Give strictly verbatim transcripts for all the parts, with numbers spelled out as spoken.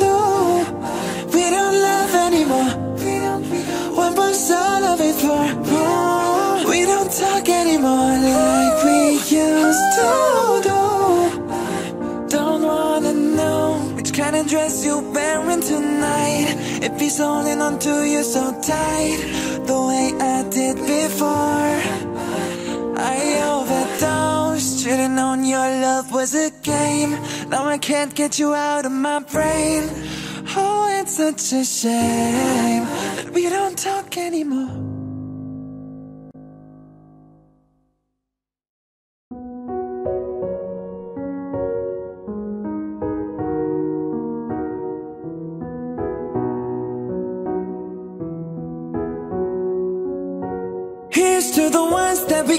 do. We don't love anymore. We don't, we don't. What was all of it for? Oh, we don't talk anymore like we used to do. Don't wanna know which kind of dress you're wearing tonight, if he's holding on to you so tight the way I did before. I overdosed, should've known your love was a game. Now I can't get you out of my brain. Oh, it's such a shame that we don't talk anymore. Here's to the ones that we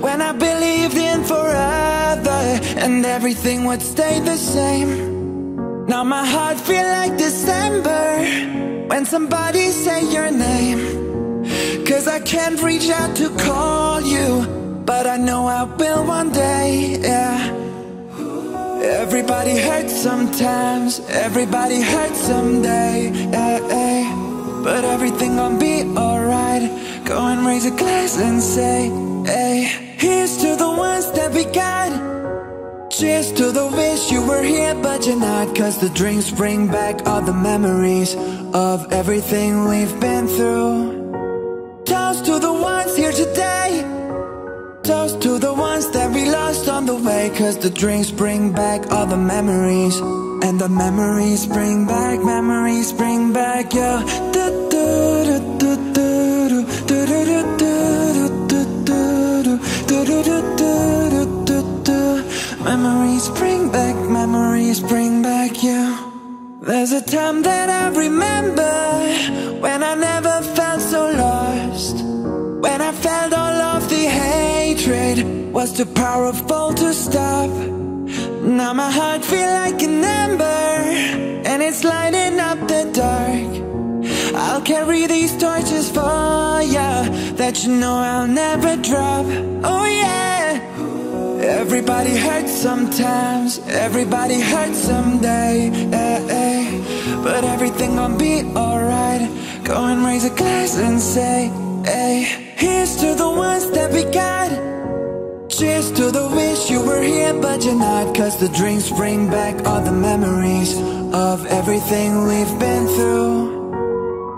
when I believed in forever and everything would stay the same. Now my heart feels like December when somebody say your name, cause I can't reach out to call you, but I know I will one day, yeah. Everybody hurts sometimes, everybody hurts someday, yeah, yeah. But everything gon' be alright. Go and raise a glass and say, hey, here's to the ones that we got. Cheers to the wish you were here but you're not, cause the drinks bring back all the memories of everything we've been through. Toast to the ones here today, toast to the ones that we lost on the way, cause the drinks bring back all the memories, and the memories bring back, memories bring back your memories bring back, memories bring back you. There's a time that I remember when I never felt so lost, when I felt all of the hatred was too powerful to stop. Now my heart feels like an ember and it's lighting up the dark. I'll carry these torches for ya that you know I'll never drop. Oh yeah. Everybody hurts sometimes, everybody hurts someday, eh, eh. But everything gon' be alright. Go and raise a glass and say, hey, here's to the ones that we got. Cheers to the wish you were here but you're not, cause the drinks bring back all the memories of everything we've been through.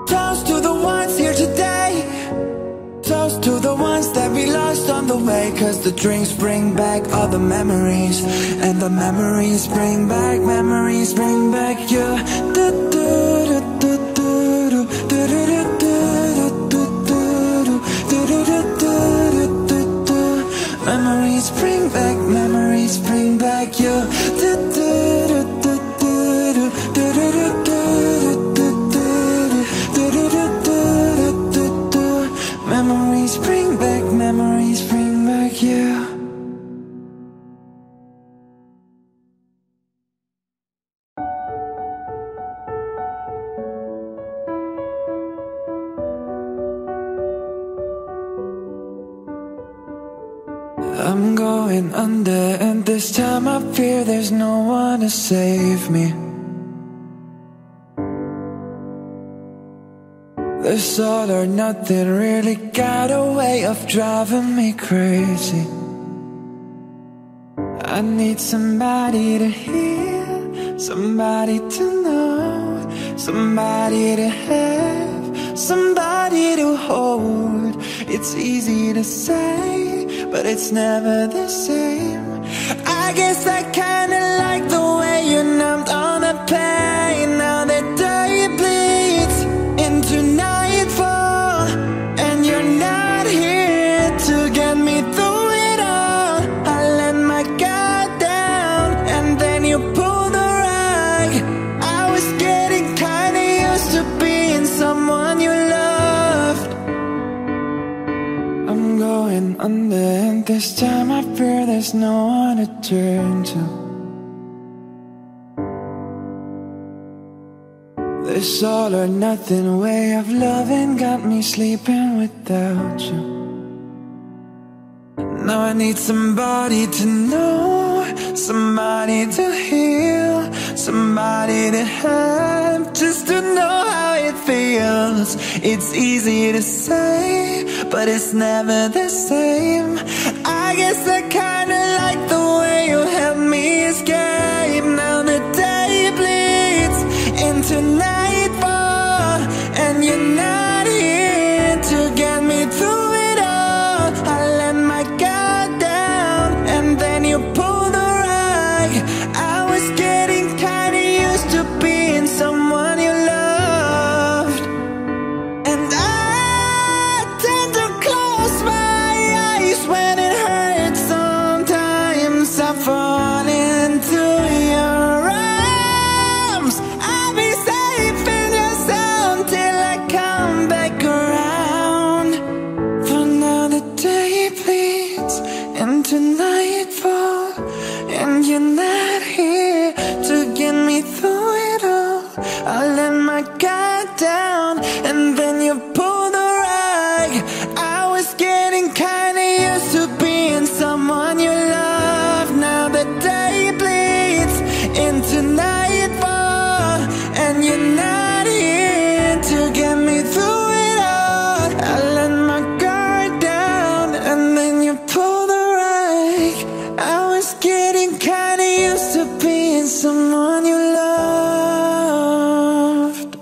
Toast to the ones here today, toast to the ones that we lost on the way, cause the drinks bring back all the memories, and the memories bring back, memories bring back your memories bring back, memories bring back your memories bring back, memories bring back you. I'm going under and this time I fear there's no one to save me. This all or nothing really got a way of driving me crazy. I need somebody to hear, somebody to know, somebody to have, somebody to hold. It's easy to say, but it's never the same. I guess I kinda like the way you numbed all the pain. Now the day bleeds into night, under, and this time I fear there's no one to turn to. This all or nothing way of loving got me sleeping without you. Now I need somebody to know, somebody to heal, somebody to have, just to know how it feels. It's easy to say, but it's never the same. I guess I kinda like the way you help me escape. Now the day bleeds into nightfall, and you're not here to get me through it all. I let my guard down, and then you pulled the rug. I was getting kinda used to being someone you loved, and I to be someone you loved.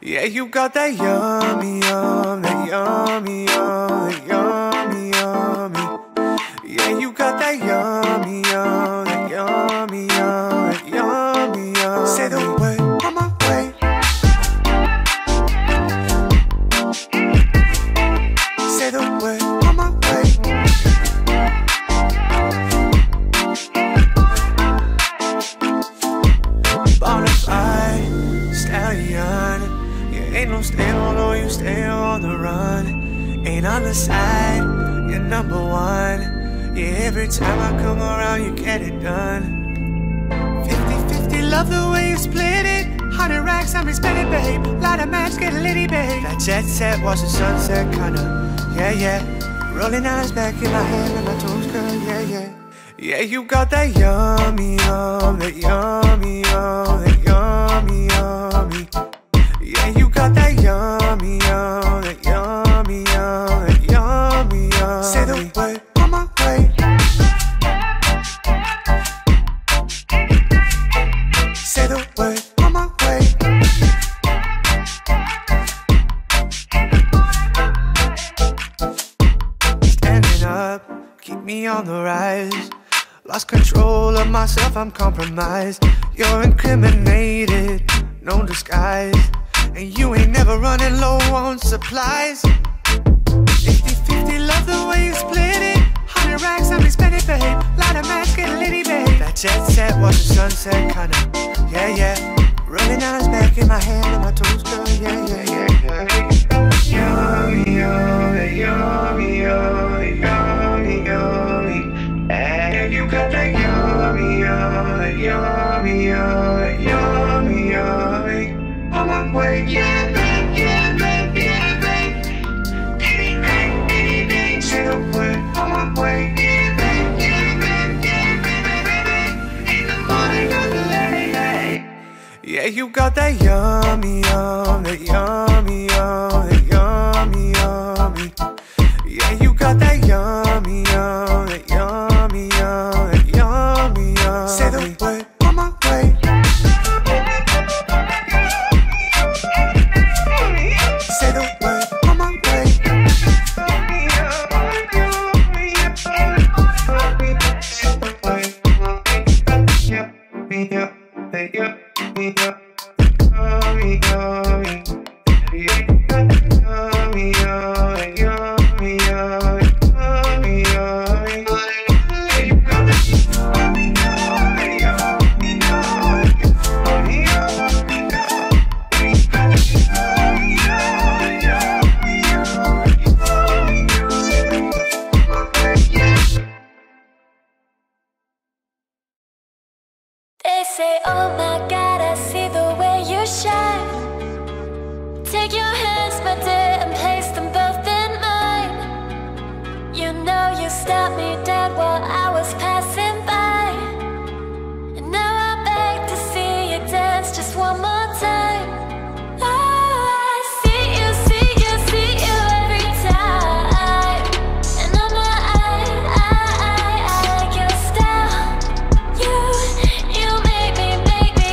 Yeah, you got that yummy, yum, that yummy, yum, that yummy, yummy. Yeah, you got that yummy, yum, that yummy, yum, that yummy, yum. Say the word, on my way. Say the word, on my way. Bonafide stallion, you ain't no stand-on, or you stay on the run. Ain't on the side, you're number one. Yeah, every time I come around, you get it done. Fifty fifty, love the way you split it. Hundred racks, I'm spending, babe. Light a match, get a litty, babe. That jet set, watch the sunset, kinda. Yeah, yeah. Rolling eyes back in my head, and my toes curl, yeah, yeah. Yeah, you got that yummy, yum, that yummy, yum, that yummy, yummy. Yeah, you got that yummy, yum, that yummy, yum, that yummy, yum. Say the word. Say the word, on my way. Standing up, keep me on the rise. Lost control of myself, I'm compromised. You're incriminated, no disguise. And you ain't never running low on supplies. fifty fifty, love the way you split it. Hundred racks, I'm spending, babe. Light a match, get a litty, babe. That jet set, watch the sunset, kinda. Yeah, yeah. Rolling eyes back in my head and my toes curl. Yeah, yeah, yeah, yeah. Yummy, yummy, yummy, yummy, yummy, yummy. And you got that yummy, yummy, yummy, yummy, yummy, yummy. On my way, yeah, babe, yeah, babe, yeah, babe. Anything, anything, say the word. On my way, yeah, babe, yeah, babe, yeah, babe, babe, babe. In the morning, I'm the lady. Yeah, you got that yummy, yum, that yummy, yum, that yummy, yummy. Yeah, you got that yummy, yum, that yummy, yum, that yummy, yum. Say the word, on my way. Say the word, on my way. Say the word, on my way. Yeah, yeah. Yummy, yummy, yummy, yummy, yummy, yummy, yummy. They say, oh my God, I see the way you shine. Take your hands, my dear, and place them both in mine. You know you stopped me dead while I was passing by, and now I beg to see you dance just one more time. Oh, I see you, see you, see you every time. And on my eye, I, I, I like your style. You, you make me, make me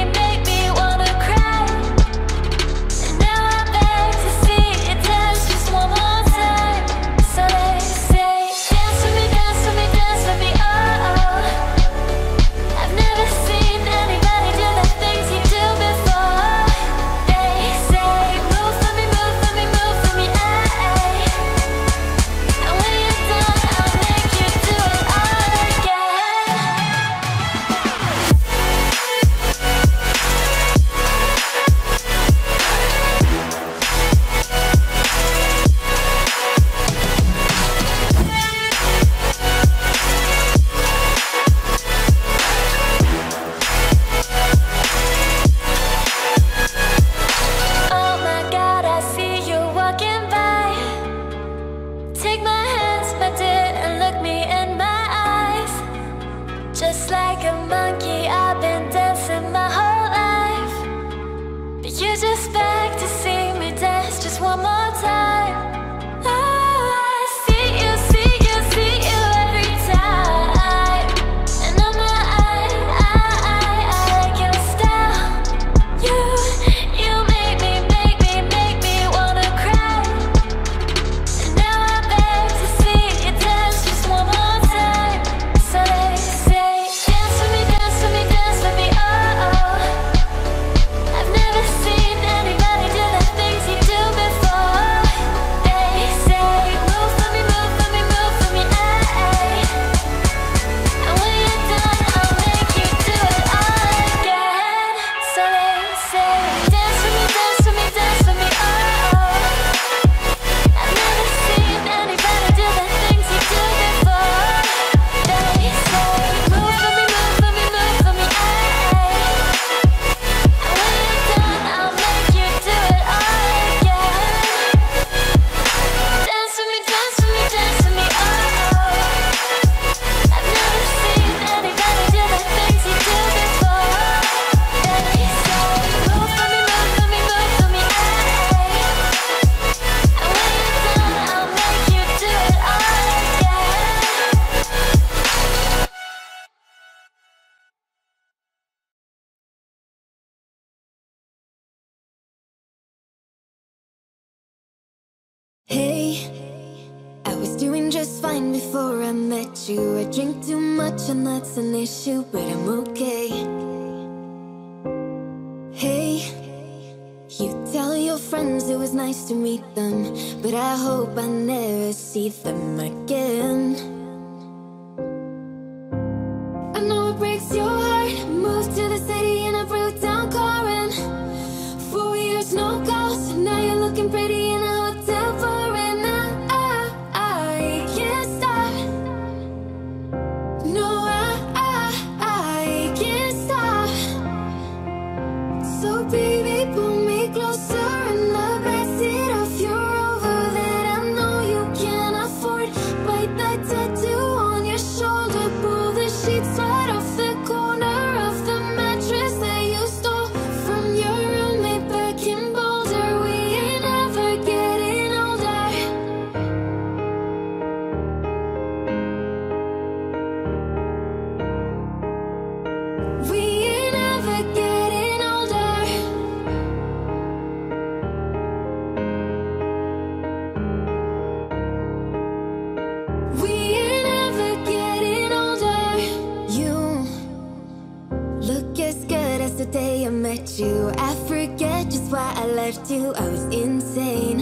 wine before I met you. I drink too much and that's an issue, but I'm okay. Hey, you tell your friends it was nice to meet them, but I hope I never see them again. I know it breaks your heart. Moved to the city in a broke down car and four years no calls. Now you're looking pretty in a hotel bar and I, I, I can't stop. No, I, I, I can't stop. So baby, pull me closer and the backseat of your Rover that I know you can't afford. Bite that tattoo on your shoulder, pull the sheets right off the corner of the mattress that you stole from your roommate back in Boulder. We ain't ever getting older. We ain't ever getting older. We ain't ever getting older. You look as good as the day I met you. I forget just why I left you. I was insane.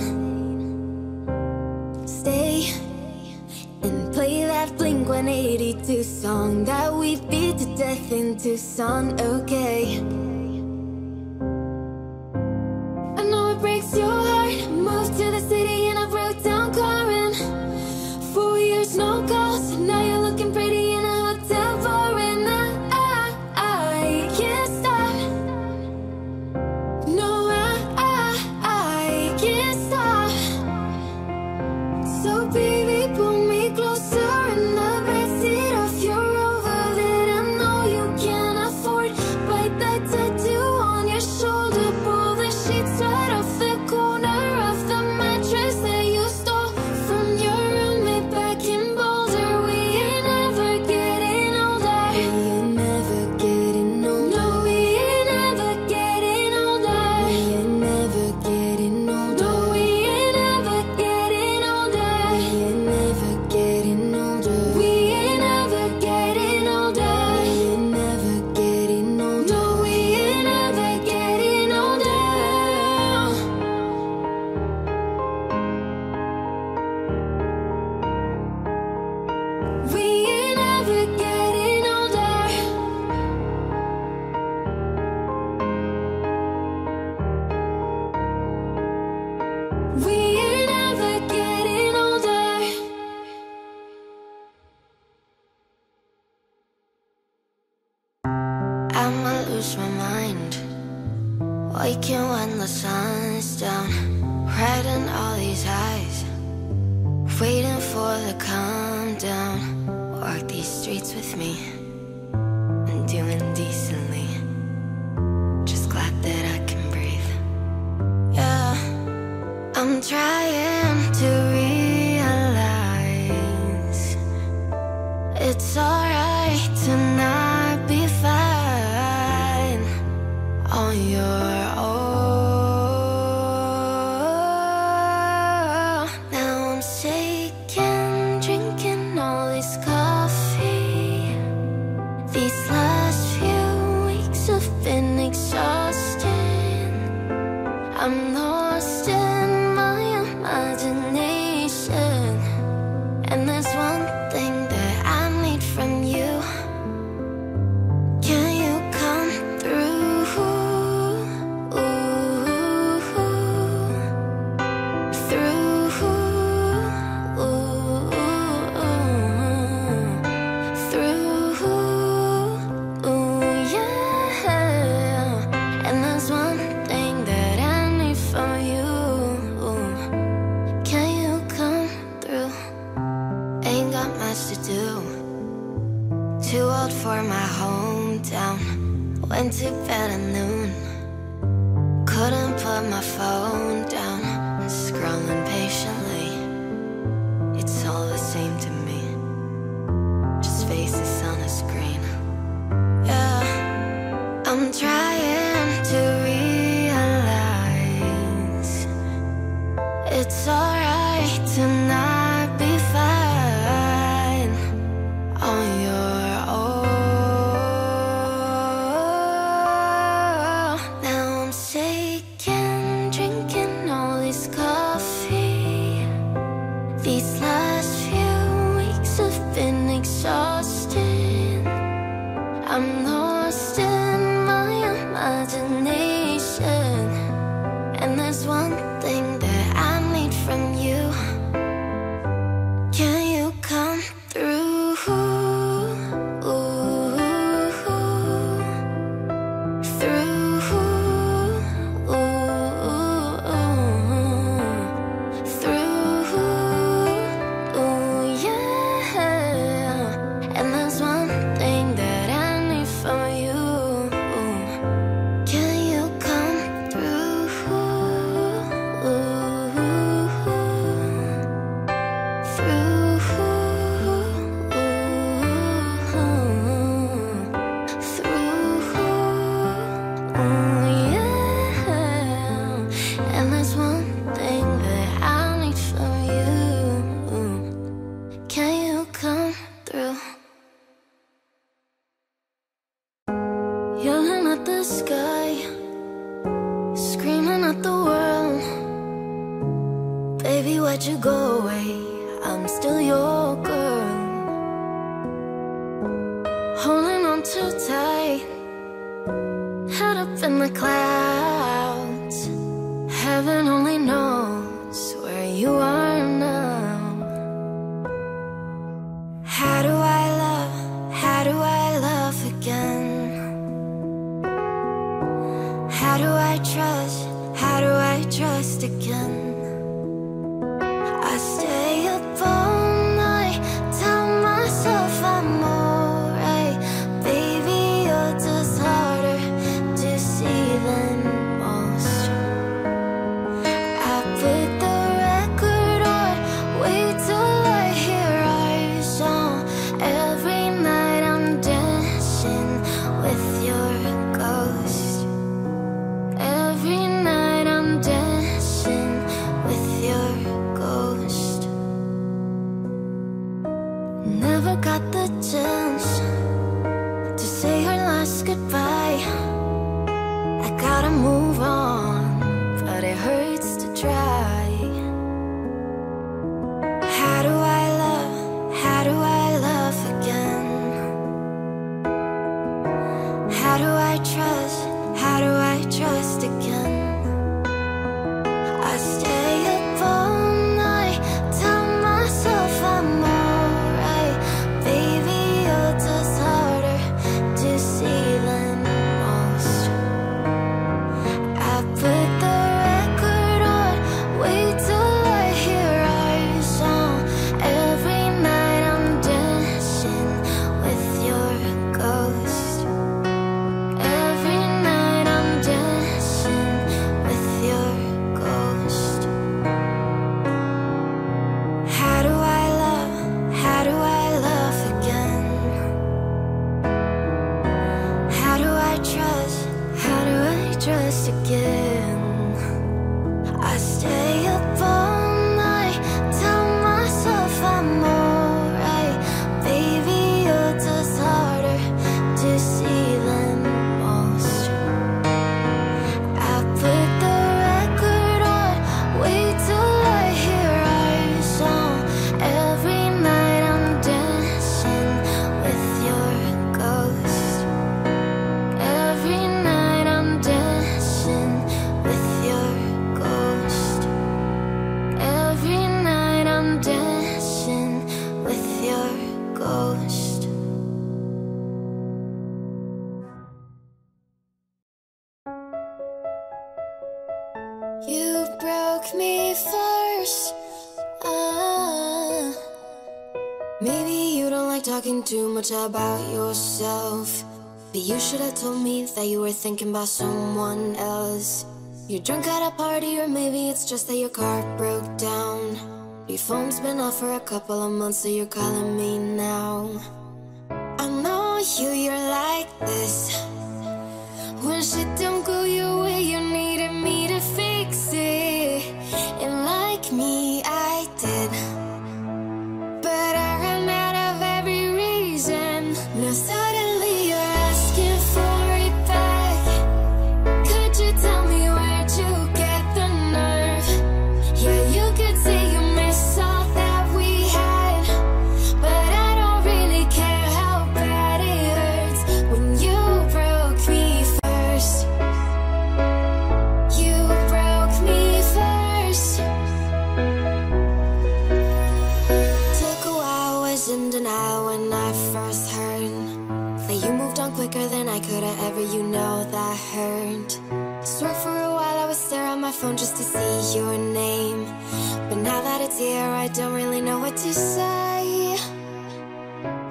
Stay and play that Blink one eighty-two song that we beat to death in Tucson, okay? I know it breaks your heart. Moved to the city in a broke down car and four years no calls. Now you're looking pretty in a hotel bar and I, I, I can't stop. No, I, I, I can't stop. So baby, pull me closer and the backseat of your Rover that I know you can't afford. Bite that tattoo on your shoulder, pull the sheets right off the corner of the mattress that you stole from your roommate back in Boulder. We ain't ever getting older. We ain't never getting older. No, we ain't ever getting older. We ain't never getting older. No, we ain't ever getting older. We ain't never getting older. We ain't ever getting older. We ain't never getting older. No, we ain't ever getting older. We ain't ever getting older. We ain't ever getting older. I'ma lose my mind, waking when the sun's down, riding all these highs, waiting for the calm down. Walk these streets with me, I'm doing decently, just glad that I can breathe. Yeah, I'm trying to realize it's alright to not be fine on your own. Now I'm shaking, drinking all this coffee. These last few weeks have been exhausting. I'm lost in my imagination, and there's one thing that I need from you. Can you come through, through, through, yeah? And there's one thing that I need from you. Can you come through? Ain't got much to do. Too old for my hometown. Went to bed at noon. Couldn't put my phone down. Scrolling patiently. It's all the same to me. Just faces on a screen. Yeah, I'm trying to realize it's alright to not be fine exhausted. I'm lost in my imagination, and there's one thing that I need from you. Can you come through about yourself, but you should have told me that you were thinking about someone else. You're drunk at a party, or maybe it's just that your car broke down. Your phone's been off for a couple of months, so you're calling me now. I know you, you're like this. When shit don't go your way, you needed me to fix it, and like me, I did. Suddenly you're asking for it back. Could you tell me where'd you get the nerve? Yeah, you could say you miss all that we had, but I don't really when I first heard that you moved on quicker than I could have ever, you know that hurt. Swear for a while I would stare at my phone just to see your name, but now that it's here I don't really know what to say.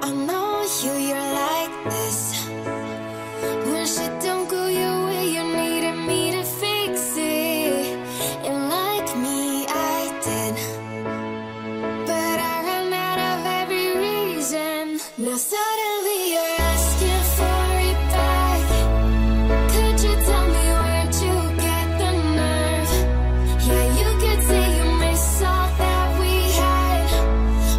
I know you, you're like this. When shit don't go your way, you needed me to fix it, and like me, I did, but I ran out of every reason. Now suddenly you're asking for it back. Could you tell me where'd you get the nerve? Yeah, you could say you miss all that we had,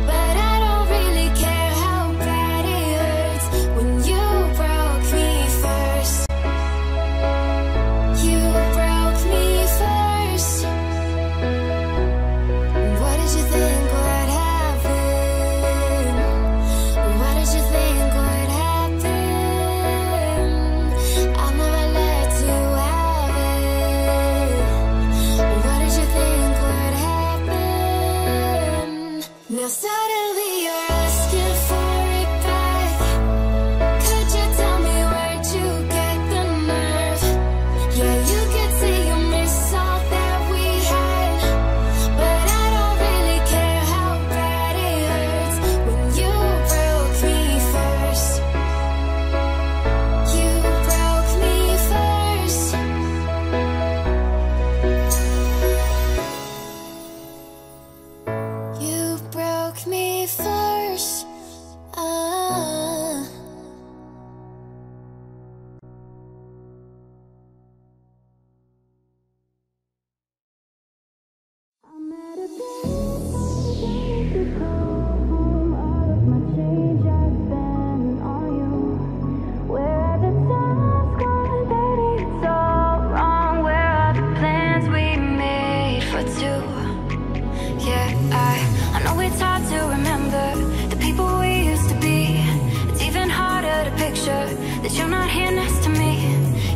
but I don't really care how bad it hurts when you broke me first. You broke me first. What did you think would happen? What did you think would happen? I'll never let you have it. What did you think would happen? Now suddenly you're asking for it back. Could you tell me where'd you get the nerve? Yeah, you could say you miss all that we had, but I don't really care how bad it hurts when you broke me first. You broke me first. You broke me first. Ah. I'm at a place to go home. All of my change I spend on you. Where are the times gone, baby? It's all wrong. Where are the plans we made for two? Yeah, I I know it's hard to remember the people we used to be. It's even harder to picture that you're not here next to me.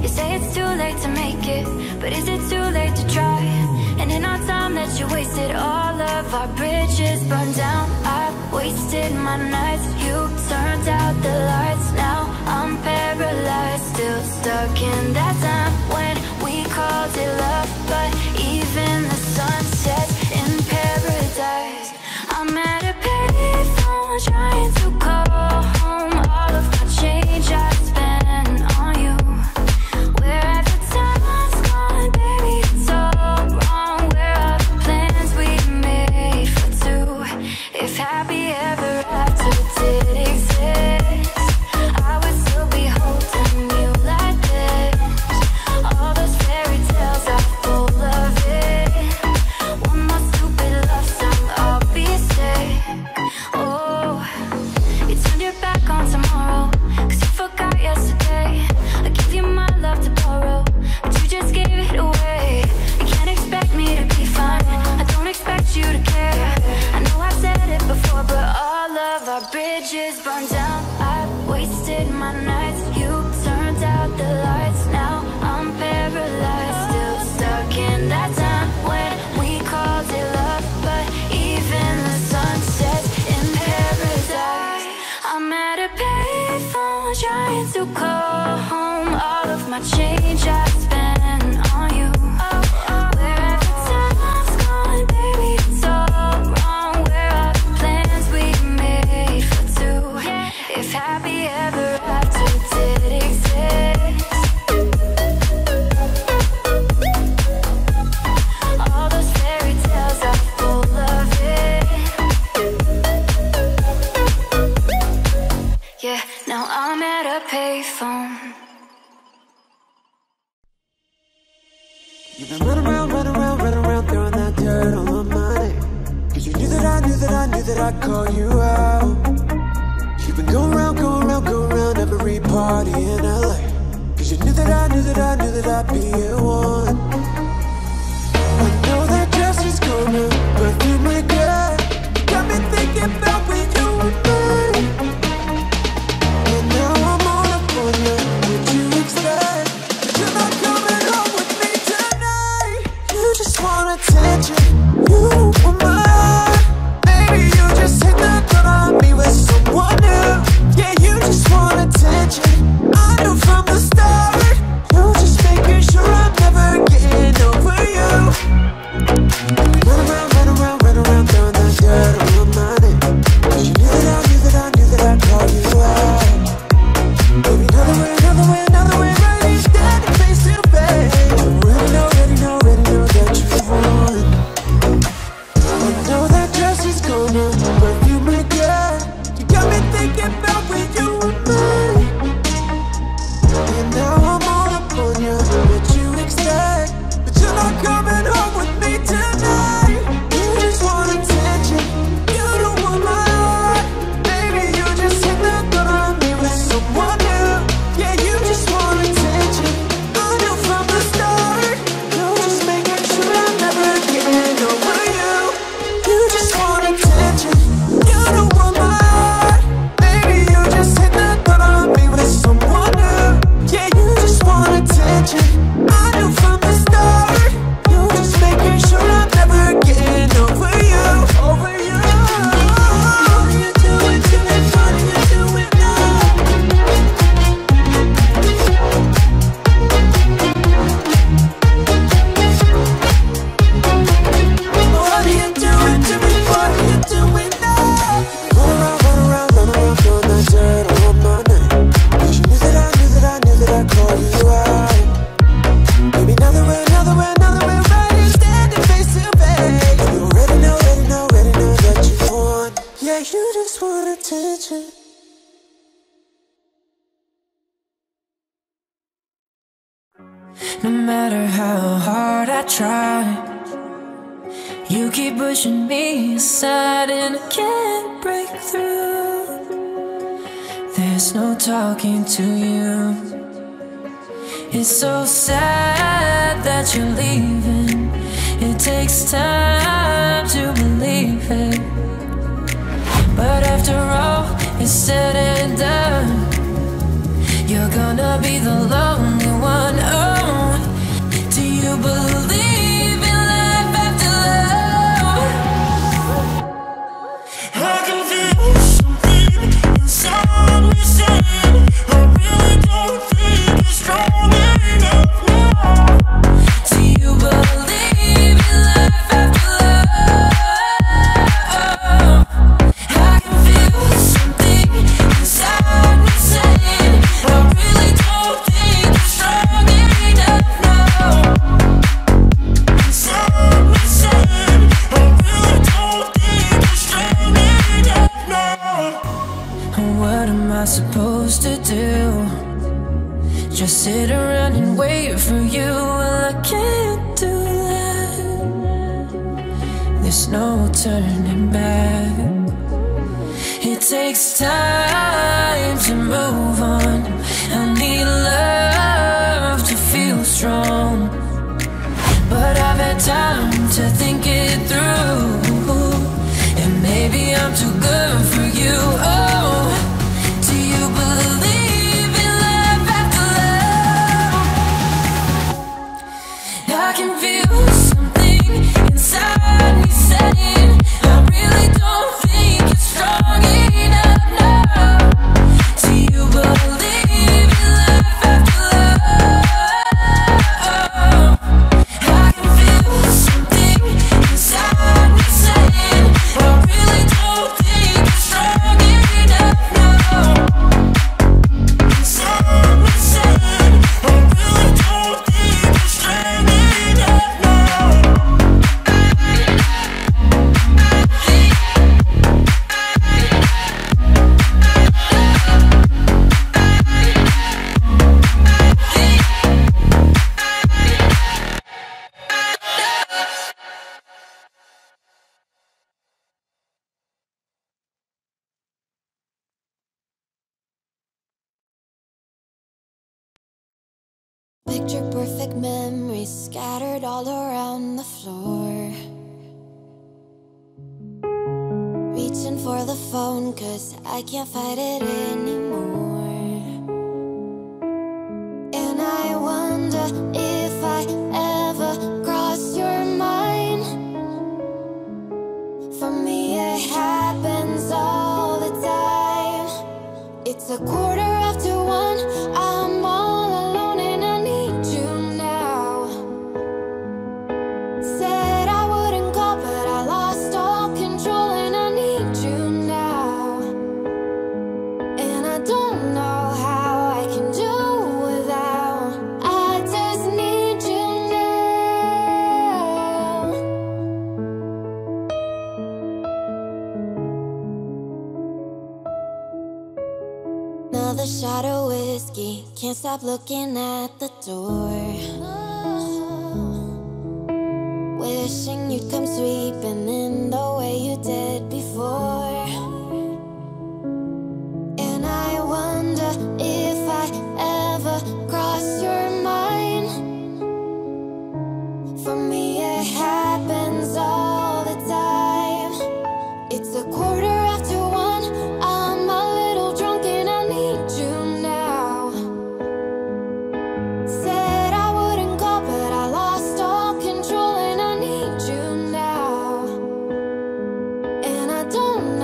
You say it's too late to make it, but is it too late to try? And in our time that you wasted, all of our bridges burned down. I wasted my nights, you turned out the lights. Now I'm paralyzed, still stuck in that time when we called it love, but even the sun sets in paradise. I'm at a payphone trying to call home. All of my change I spent on you. Where have the times gone, baby? It's all wrong. Where are the plans we made for two? If happy ever after did exist, I would still be holding you like this. All those fairy tales are full of it. One more stupid love song, I'll be sick. Oh, you turned your back on tomorrow, cause you forgot yesterday. I give you my love to borrow, but you just gave it away. You can't expect me to be fine, I don't expect you to care. I know I've said it before, but all of our bridges burned down. I wasted my nights, you turned out the lights. Now I'm paralyzed, still stuck in that time when we called it love, but even the sun sets in paradise. I'm at a payphone trying to call home. All of my change I spent on you. Where have the times gone, baby? It's all wrong. Where are the plans we made for two? If happy ever after did exist, all those fairy tales are full of it. Yeah, now I'm at a payphone. You've been running around, running around, running around, throwing that dirt all on my name. Cause you knew that I knew that I knew that I'd call you out. You've been going around, going around, going around every party in L A. Cause you knew that I knew that I knew that I'd be at one. I know that dress is gonna burn through my gut. Got me thinking about when you were mine. And now I'm all up on you. Would you expect that you're not coming home with me tonight? You just want attention. You were mine. Maybe you just hit the gun on me with someone else. No matter how hard I try, you keep pushing me aside and I can't break through. There's no talking to you. It's so sad that you're leaving. It takes time to believe it, but after all is said and done, you're gonna be the lonely one. Oh, do you believe in life after love? I can feel something inside me saying I really don't think it's strong enough now. Do you believe in life after love? Just sit around and wait for you. Well, I can't do that. There's no turning back. It takes time to move on. I need love to feel strong, but I've had time to think it through, and maybe I'm too good for you. Oh, do you believe? I can feel something inside me saying I really don't think it's strong enough now. Do you believe in life after love? Picture perfect memories scattered all around the floor. Reaching for the phone cause I can't fight it anymore. And I wonder if I ever cross your mind. For me it happens all the time. It's a quarter after one, I'm on. Shot of whiskey, can't stop looking at the door. Oh. Wishing you'd come sweeping in the way you did before. And I wonder if I ever cross your mind. For me it happens all the time. It's a quarter after one, I'm a little drunk and I need you. Don't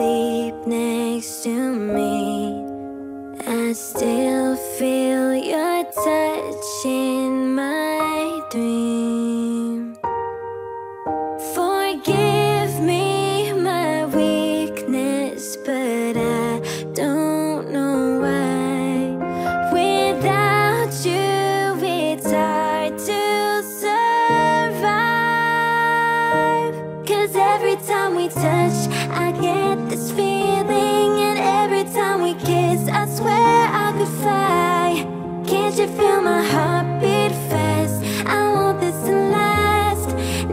sleep next to me, I still feel your touch in my dream. Forgive me my weakness, but I don't know why. Without you, it's hard to survive. 'Cause every time we touch, I get this feeling, and every time we kiss, I swear I could fly. Can't you feel my heart beat fast? I want this to last.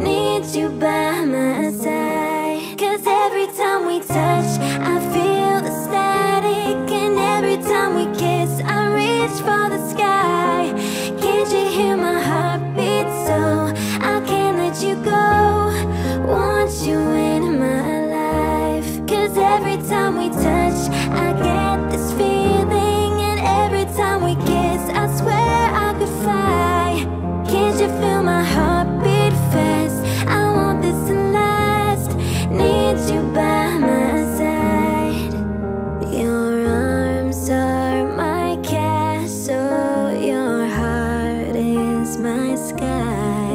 Need you by my side. 'Cause every time we touch, I feel the static, and every time we kiss, I reach for the sky. Can't you hear my heart beat? So I can't let you go. Want you in my life. 'Cause every time we touch, I get this feeling, and every time we kiss, I swear I could fly. Can't you feel my heart beat fast? I want this to last. Need you by my side. Your arms are my castle, your heart is my sky.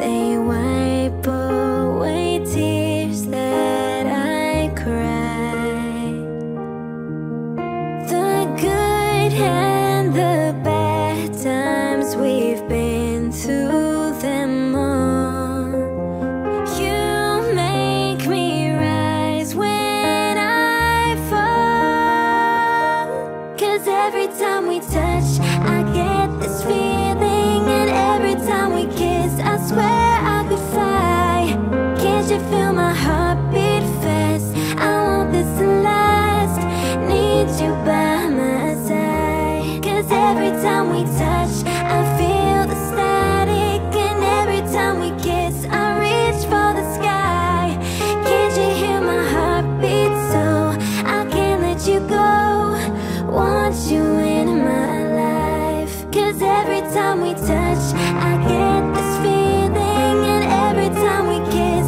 They wipe away tears that I cry. The good and the bad times, we've been through them all. You make me rise when I fall. 'Cause every time we touch, I get this feeling, and every time we kiss, I swear I could fly. Can't you feel my heart beat fast? I want this to last. Need you by my side. 'Cause every time we touch, I feel the static, and every time we kiss, I reach for the sky. Can't you hear my heart beat? So I can't let you go. Want you in my life. 'Cause every time we touch, I get this feeling, and every time we kiss,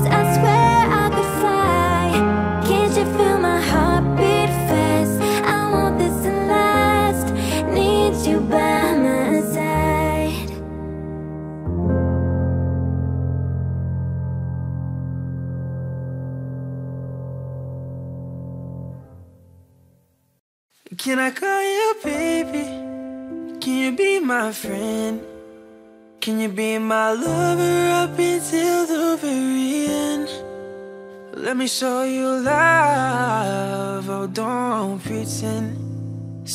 can I call you baby? Can you be my friend? Can you be my lover up until the very end? Let me show you love, oh don't pretend.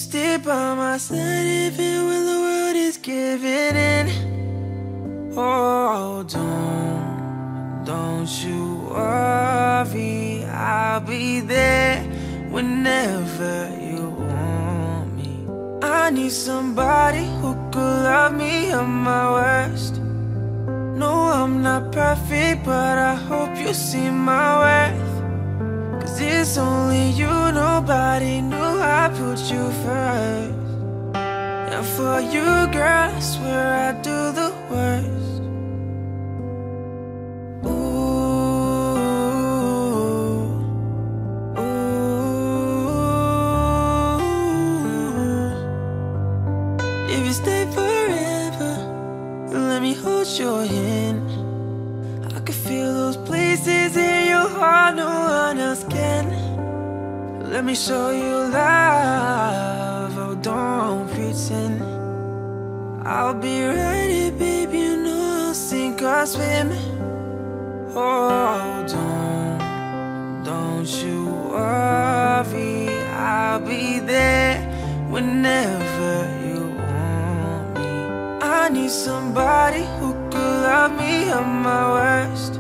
Stay by my side even when the world is giving in. Oh don't, don't you worry, I'll be there whenever you want me. I need somebody who could love me at my worst. No, I'm not perfect, but I hope you see my worth. 'Cause it's only you, nobody knew I put you first. And for you, girl, I swear I do the worst. Your hand, I can feel those places in your heart no one else can. Let me show you love, oh don't pretend. I'll be right here, baby, you know I'll sink or swim. Oh don't, don't you worry, I'll be there whenever. I need somebody who could love me at my worst.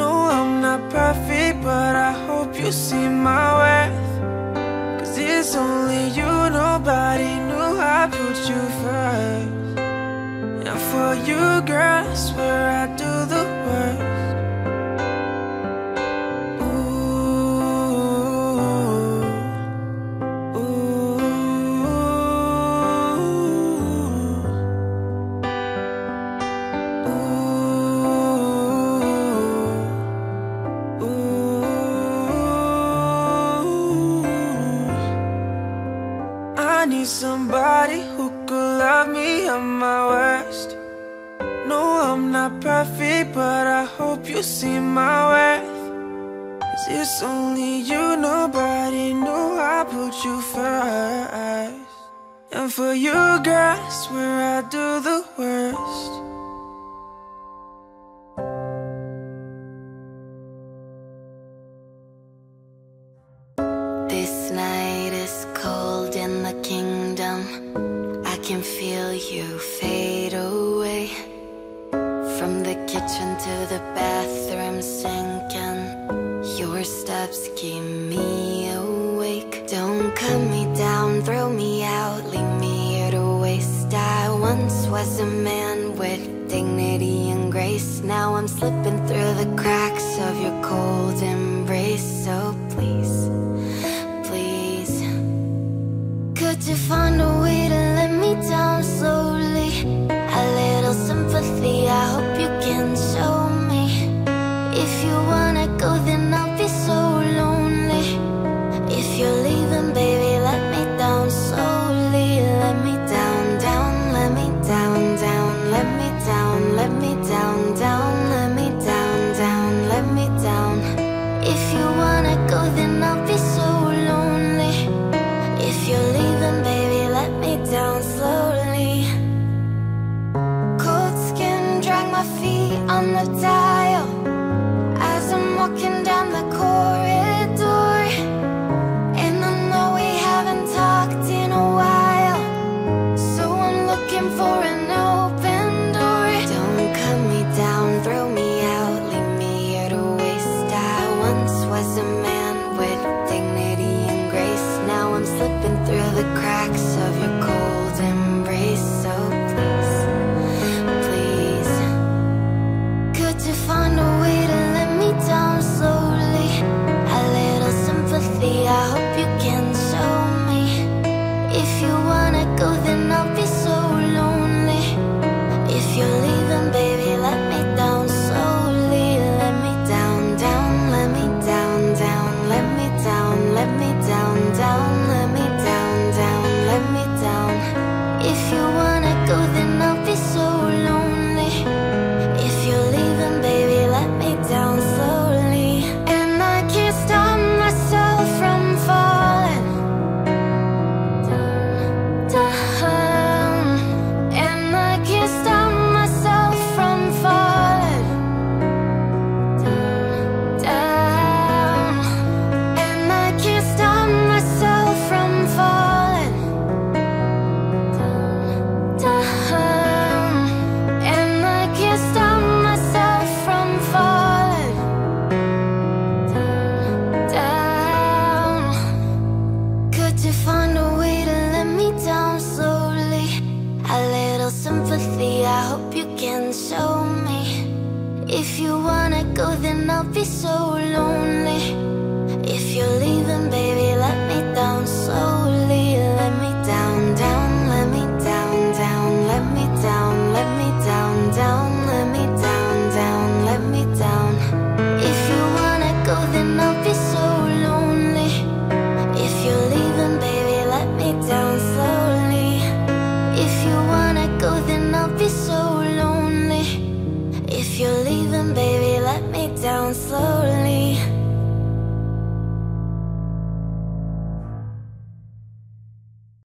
No, I'm not perfect, but I hope you see my worth. 'Cause it's only you, nobody knew I put you first. And for you, girl, I swear I do the worst. somebody who could love me at my worst. No, I'm not perfect, but I hope you see my worth. 'Cause it's only you, nobody knew I put you first. And for you, girl, I swear I do the worst. This night is cold in the kingdom. I can feel you fade away. From the kitchen to the bathroom sinking, your steps keep me awake. Don't cut me down, throw me out, leave me here to waste. I once was a man with dignity and grace. Now I'm slipping through the cracks of your cold embrace. So please, could you find a way to let me down slowly? A little sympathy, I hope you can show me. If you wanna go, then I'll be so lonely. If you're leaving, baby, let me down slowly. Let me down, down, let me down, down. Let me down, let me down, down. Let me down, down, let me down. If you wanna go, then I'll be so lonely. If you're leaving, down slowly. Cold skin, drag my feet on the dial as I'm walking down the corridor. And I know we haven't talked in a while, so I'm looking for an open door. Don't cut me down, throw me out, leave me here to waste. I once was a man with dignity and grace. Now I'm slipping through the cracks of your cold embrace, so please, please, could you find a way to let me down slowly? A little sympathy, I hope you can show me. If you wanna go, then I'll be so lonely. If you're leaving, baby, let me down slowly. Let me down, down, let me down, down. Let me down, let me down, down. Let me down, down, let me down. If you wanna go, then I'll be so lonely. If you're leaving, baby, let me down slowly. And I can't stop myself from falling down. And I can't stop myself from falling down. And I can't stop myself from falling. I hope you can show me. If you wanna go, then I'll be so lonely. If you're leaving, baby, let me down slowly. Let me down, down, let me down, down. Let me down, let me down, down. Let me down, down, let me down. If you wanna go, then I'll be so lonely. If you're leaving, baby, let me down slowly. If you wanna go, then I'll be so lonely. If you're leaving, baby, let me down slowly.